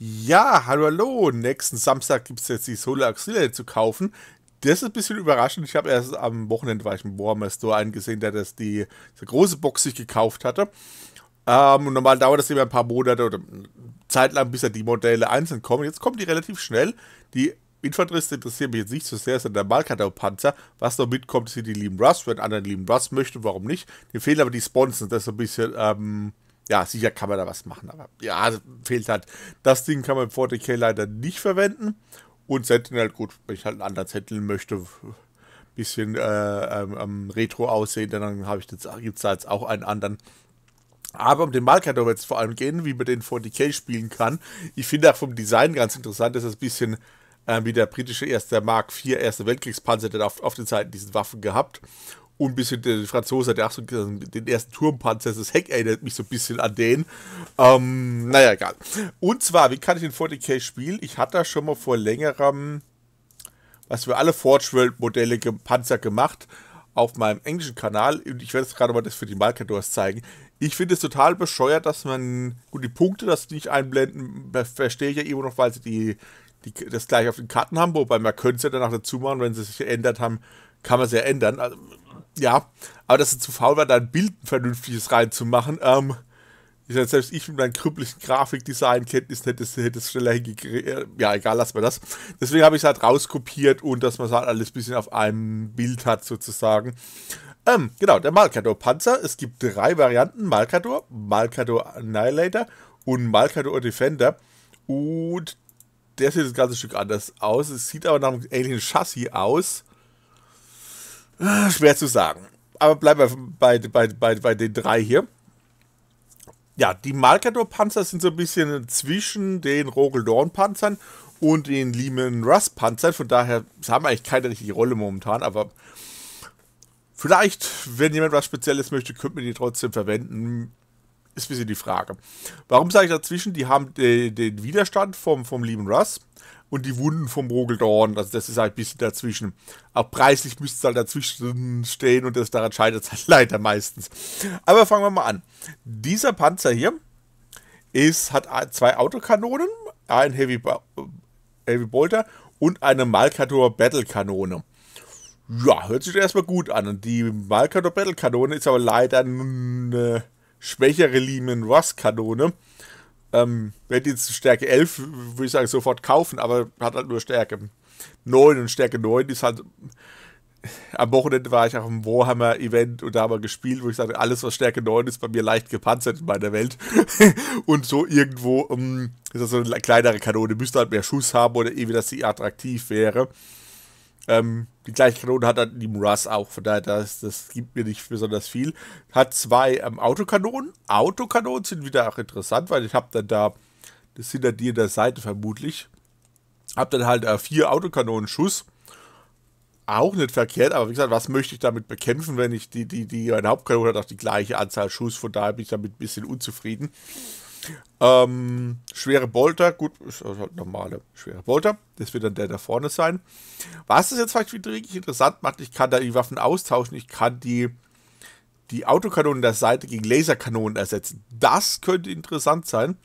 Ja, hallo, nächsten Samstag gibt es jetzt die Solar Auxilia zu kaufen. Das ist ein bisschen überraschend. Ich habe erst am Wochenende, war ich im Warhammer Store, einen gesehen, der das die große Box sich gekauft hatte. Und normal dauert das immer ein paar Monate oder Zeit lang, bis ja die Modelle einzeln kommen. Jetzt kommen die relativ schnell. Die Infanteristen interessieren mich jetzt nicht so sehr, sondern der Malcador-Panzer. Was noch mitkommt, sind die Leman Russ. Wenn einer Leman Russ möchte, warum nicht? Mir fehlen aber die Sponsen. Das ist so ein bisschen... ja, sicher kann man da was machen, aber ja, fehlt halt. Das Ding kann man im 40k leider nicht verwenden. Und Sentinel, gut, wenn ich halt einen anderen Sentinel möchte, ein bisschen retro aussehen, dann gibt es da jetzt auch einen anderen. Aber um den Malcador wird es vor allem gehen, wie man den 40k spielen kann. Ich finde auch vom Design ganz interessant, dass es ein bisschen wie der britische Mark IV, Erste Weltkriegspanzer, der auf den Seiten diesen Waffen gehabt. Und ein bisschen der Franzose, der auch so den ersten Turmpanzer, das Heck erinnert mich so ein bisschen an den. Naja, egal. Und zwar, wie kann ich den 40k spielen? Ich hatte da schon mal vor längerem, was für alle Forge World Modelle Panzer gemacht, auf meinem englischen Kanal. Und ich werde jetzt gerade mal das für die Malcadors zeigen. Ich finde es total bescheuert, dass man, gut, die Punkte, das nicht einblenden, verstehe ich ja immer noch, weil sie das gleich auf den Karten haben. Wobei man könnte es ja danach dazu machen, wenn sie sich geändert haben, kann man es ja ändern. Also, ja, aber dass es zu faul war, da ein Bild ein vernünftiges reinzumachen. Selbst ich mit meinen krüpplichen Grafikdesign-Kenntnissen hätte es schneller hingekriegt. Ja, egal, lassen wir das. Deswegen habe ich es halt rauskopiert und dass man es halt alles ein bisschen auf einem Bild hat, sozusagen. Genau, der Malcador-Panzer. Es gibt drei Varianten: Malcador, Malcador Annihilator und Malcador Defender. Und der sieht das ganze Stück anders aus. Es sieht aber nach einem ähnlichen Chassis aus. Schwer zu sagen. Aber bleiben wir bei den drei hier. Ja, die Malcador-Panzer sind so ein bisschen zwischen den Rogal Dorn-Panzern und den Leman Russ-Panzern. Von daher haben wir eigentlich keine richtige Rolle momentan. Aber vielleicht, wenn jemand was Spezielles möchte, könnte man die trotzdem verwenden. Ist ein bisschen die Frage. Warum sage ich dazwischen? Die haben den Widerstand vom Leman Russ und die Wunden vom Rogal Dorn, also das ist halt ein bisschen dazwischen. Auch preislich müsste es halt dazwischen stehen und das daran scheitert es halt leider meistens. Aber fangen wir mal an. Dieser Panzer hier hat zwei Autokanonen, einen Heavy Bolter und eine Malcador Battle-Kanone. Ja, hört sich erstmal gut an. Und die Malcador Battle-Kanone ist aber leider eine schwächere Leman Russ-Kanone. Wenn die jetzt Stärke 11, würde ich sagen, sofort kaufen, aber hat halt nur Stärke 9 und Stärke 9 ist halt, am Wochenende war ich auf einem Warhammer-Event und da haben wir gespielt, wo ich sage, alles was Stärke 9 ist, bei mir leicht gepanzert in meiner Welt und so irgendwo ist das so eine kleinere Kanone, müsste halt mehr Schuss haben oder irgendwie, dass sie attraktiv wäre. Die gleiche Kanone hat dann die Russ auch, von daher, das gibt mir nicht besonders viel. Hat zwei Autokanonen. Autokanonen sind wieder auch interessant, weil ich habe dann da, das sind dann die an der Seite vermutlich, habe dann halt 4 Autokanonenschuss. Auch nicht verkehrt, aber wie gesagt, was möchte ich damit bekämpfen, wenn ich meine Hauptkanone hat auch die gleiche Anzahl Schuss, von daher bin ich damit ein bisschen unzufrieden. Schwere Bolter, gut, ist halt normale schwere Bolter, das wird dann der da vorne sein. Was das jetzt vielleicht wirklich interessant macht, ich kann da die Waffen austauschen, ich kann die Autokanonen der Seite gegen Laserkanonen ersetzen. Das könnte interessant sein.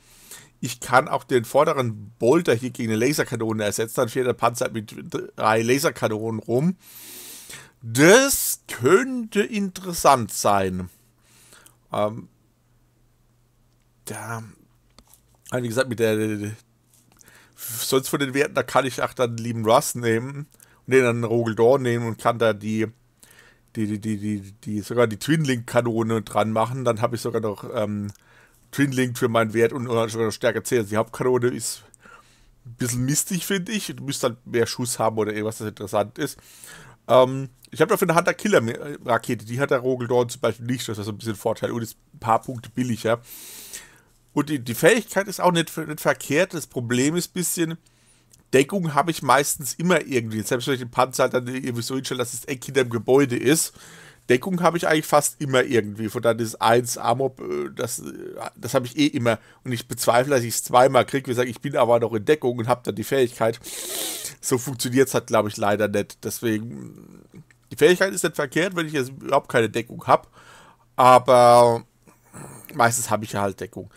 Ich kann auch den vorderen Bolter hier gegen eine Laserkanone ersetzen, dann fährt der Panzer mit 3 Laserkanonen rum. Das könnte interessant sein. Da, wie gesagt, mit der sonst von den Werten, da kann ich auch dann Leman Russ nehmen und den dann Rogal Dorn nehmen und kann da sogar die Twin Link Kanone dran machen, dann habe ich sogar noch Twin Link für meinen Wert und sogar noch Stärke 10. Also die Hauptkanone ist ein bisschen mistig, finde ich. Du müsst halt mehr Schuss haben oder irgendwas, das interessant ist. Ich habe dafür eine Hunter Killer Rakete, die hat der Rogal Dorn zum Beispiel nicht, das ist ein bisschen Vorteil und ist ein paar Punkte billiger. Und die Fähigkeit ist auch nicht verkehrt. Das Problem ist ein bisschen, Deckung habe ich meistens immer irgendwie. Selbst wenn ich den Panzer halt dann irgendwie so hinstelle, dass das Eck hinter dem Gebäude ist. Deckung habe ich eigentlich fast immer irgendwie. Von daher ist 1 Armor, das habe ich eh immer. Und ich bezweifle, dass ich es zweimal kriege. Wir sagen, ich bin aber noch in Deckung und habe dann die Fähigkeit. So funktioniert es halt, glaube ich, leider nicht. Deswegen, die Fähigkeit ist nicht verkehrt, wenn ich jetzt überhaupt keine Deckung habe. Aber meistens habe ich ja halt Deckung.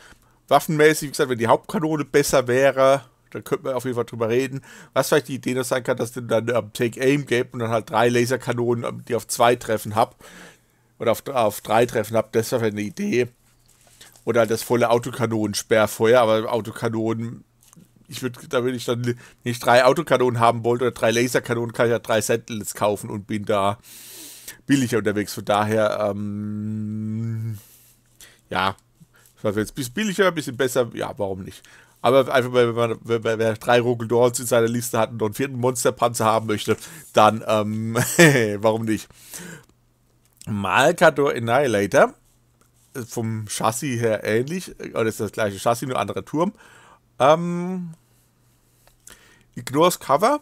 Waffenmäßig, wie gesagt, wenn die Hauptkanone besser wäre, dann könnte man auf jeden Fall drüber reden. Was vielleicht die Idee noch sein kann, dass du dann Take-Aim gäbe und dann halt 3 Laserkanonen, die auf 2 Treffen hab. Oder auf 3 Treffen hab. Das wäre vielleicht eine Idee. Oder halt das volle Autokanonen-Sperrfeuer. Aber Autokanonen, da würde ich dann, wenn ich 3 Autokanonen haben wollte oder 3 Laserkanonen, kann ich ja 3 Sentinels kaufen und bin da billiger unterwegs. Von daher, ja. Also jetzt ein bisschen billiger, ein bisschen besser, ja, warum nicht? Aber einfach, wenn man 3 Rogal Dorns in seiner Liste hat und noch einen 4. Monsterpanzer haben möchte, dann, warum nicht? Malcador Annihilator, vom Chassis her ähnlich, oder ist das gleiche Chassis, nur anderer Turm. Ignores Cover,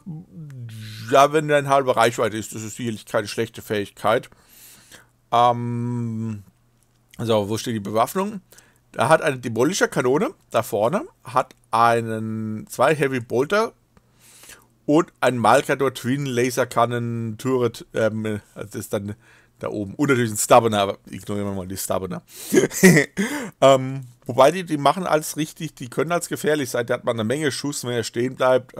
ja, wenn er in halber Reichweite ist, das ist sicherlich keine schlechte Fähigkeit. So, wo steht die Bewaffnung? Er hat eine Demolisher-Kanone da vorne, hat 2 Heavy Bolter und ein Malcador Twin Laser Cannon Turret. Das ist dann da oben. Und natürlich ein Stubborner, aber ignorieren wir mal die Stubborner. Wobei die machen alles richtig, die können als gefährlich sein. Da hat man eine Menge Schuss, wenn er stehen bleibt,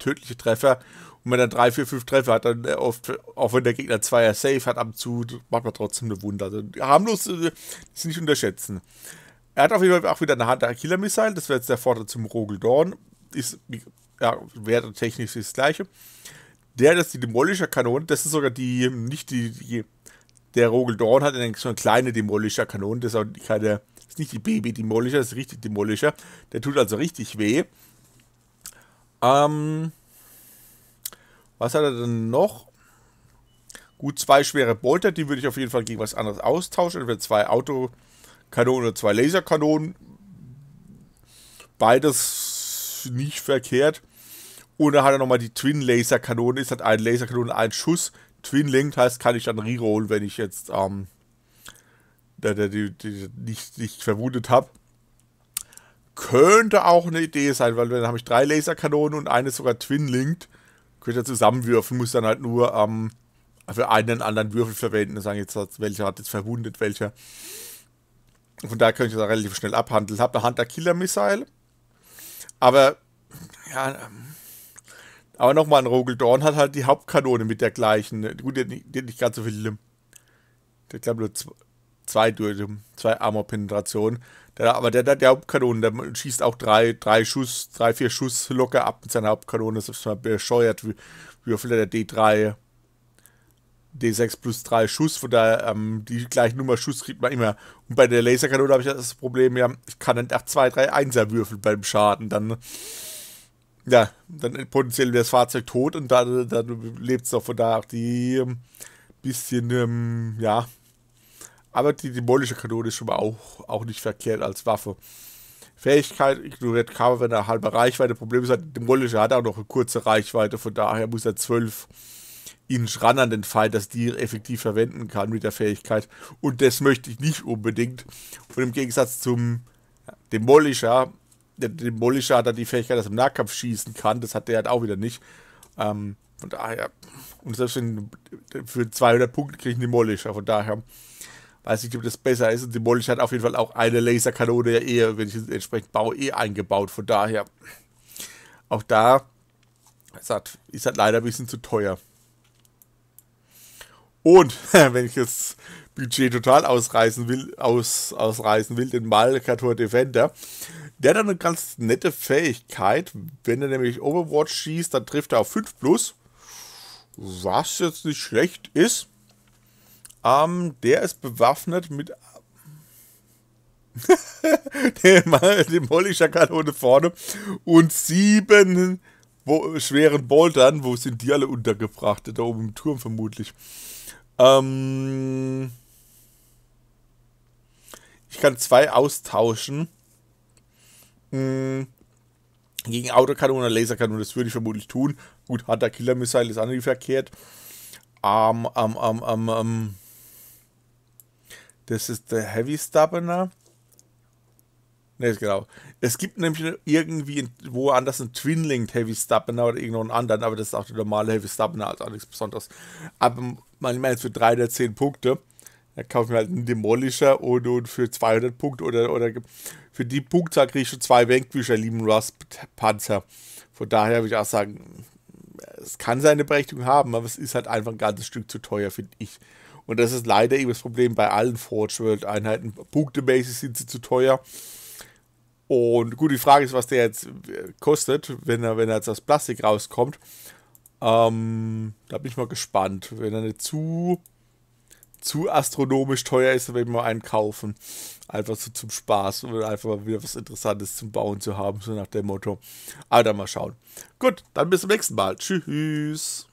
tödliche Treffer. Und wenn er 3, 4, 5 Treffer hat, dann oft, auch wenn der Gegner 2er Safe hat, ab und zu macht man trotzdem eine Wunder. Also harmlos ist nicht unterschätzen. Er hat auf jeden Fall auch wieder eine Hunter Killer Missile, das wäre jetzt der Vorteil zum Rogal Dorn. Ist, ja, Wert und Technik ist das gleiche. Der, das ist die Demolisher Kanone, das ist sogar die, nicht die, der Rogal Dorn hat so eine kleine Demolisher Kanone, das ist auch keine, das ist nicht die Baby Demolisher, das ist richtig Demolisher. Der tut also richtig weh. Was hat er denn noch? Gut, 2 schwere Bolter, die würde ich auf jeden Fall gegen was anderes austauschen, entweder 2 Auto Kanonen oder 2 Laserkanonen. Beides nicht verkehrt. Und dann hat er nochmal die Twin Laser Kanone. Ist halt ein Laserkanone, ein Schuss. Twin Linked heißt, kann ich dann rerollen, wenn ich jetzt nicht verwundet habe. Könnte auch eine Idee sein, weil dann habe ich 3 Laserkanonen und eine sogar Twin Linked. Könnte er zusammenwürfen, muss dann halt nur für einen anderen Würfel verwenden und sagen, jetzt welcher hat jetzt verwundet, welcher. Von daher könnte ich das relativ schnell abhandeln. Ich habe eine Hunter Killer Missile. Aber, ja, aber nochmal, ein Rogal Dorn hat halt die Hauptkanone mit der gleichen. Gut, die hat nicht ganz so viel. Ich glaube nur 2 Armor-Penetrationen. Aber der hat die Hauptkanone, der schießt auch 3, 4 Schuss locker ab mit seiner Hauptkanone. Selbst wenn man bescheuert würfelt der D3. D6 plus 3 Schuss, von daher die gleiche Nummer Schuss kriegt man immer. Und bei der Laserkanone habe ich das Problem, ja, ich kann dann 2, 3, 1er würfeln beim Schaden. Dann potenziell wäre das Fahrzeug tot und dann lebt es noch, von daher auch die bisschen, ja. Aber die demolische Kanone ist schon mal auch nicht verkehrt als Waffe. Fähigkeit ignoriert Cover, wenn er halbe Reichweite. Problem ist, die demolische hat auch noch eine kurze Reichweite, von daher muss er 12 Inch ran an den Feind, dass die effektiv verwenden kann mit der Fähigkeit. Und das möchte ich nicht unbedingt. Und im Gegensatz zum Demolisher, der Demolisher hat dann die Fähigkeit, dass er im Nahkampf schießen kann. Das hat der halt auch wieder nicht. Von daher, und selbst für 200 Punkte kriege ich einen Demolisher. Von daher weiß ich nicht, ob das besser ist. Und Demolisher hat auf jeden Fall auch eine Laserkanone, ja wenn ich es entsprechend baue, eingebaut. Von daher, auch da ist halt leider ein bisschen zu teuer. Und wenn ich das Budget total ausreißen will, den Malcador Defender, der hat dann eine ganz nette Fähigkeit. Wenn er nämlich Overwatch schießt, dann trifft er auf 5+, was jetzt nicht schlecht ist. Der ist bewaffnet mit dem Demolisher Kanone vorne und 7 schweren Boltern. Wo sind die alle untergebracht? Da oben im Turm vermutlich. Ich kann 2 austauschen. Gegen Autokanone, Laserkanone, das würde ich vermutlich tun. Gut, hat der Killer Missile, ist auch nicht verkehrt. Das ist der Heavy Stubborner. Ne, genau. Es gibt nämlich irgendwie woanders einen Twin-Linked Heavy Stubborner oder irgendeinen anderen, aber das ist auch der normale Heavy Stubborner, also auch nichts Besonderes. Aber man meint jetzt für 310 Punkte. Dann kaufe ich mir halt einen Demolisher und für 200 Punkte oder für die Punktzahl kriege ich schon 2 Vanquisher, lieben Rust-Panzer. Von daher würde ich auch sagen, es kann seine Berechtigung haben, aber es ist halt einfach ein ganzes Stück zu teuer, finde ich. Und das ist leider eben das Problem bei allen Forge World-Einheiten. Punktebasis sind sie zu teuer. Und gut, die Frage ist, was der jetzt kostet, wenn er jetzt aus Plastik rauskommt. Da bin ich mal gespannt. Wenn er nicht zu astronomisch teuer ist, dann werde ich mal einen kaufen. Einfach so zum Spaß und einfach mal wieder was Interessantes zum Bauen zu haben, so nach dem Motto. Aber dann mal schauen. Gut, dann bis zum nächsten Mal. Tschüss.